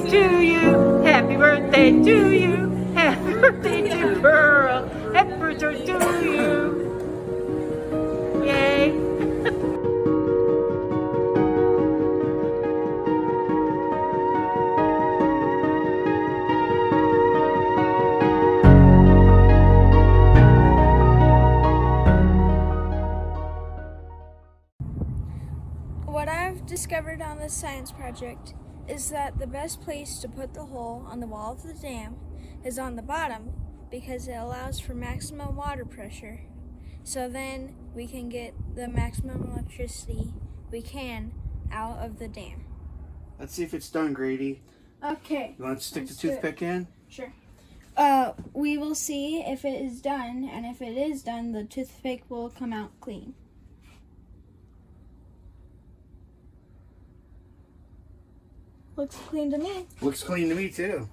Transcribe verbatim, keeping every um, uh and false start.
birthday to you, happy birthday to you, happy birthday to Pearl, happy birthday to you, yay! What I've discovered on this science project is that the best place to put the hole on the wall of the dam is on the bottom because it allows for maximum water pressure. So then we can get the maximum electricity we can out of the dam. Let's see if it's done, Grady. Okay. You want to stick the toothpick in? Sure. Uh, we will see if it is done, and if it is done, the toothpick will come out clean. Looks clean to me. Looks clean to me too.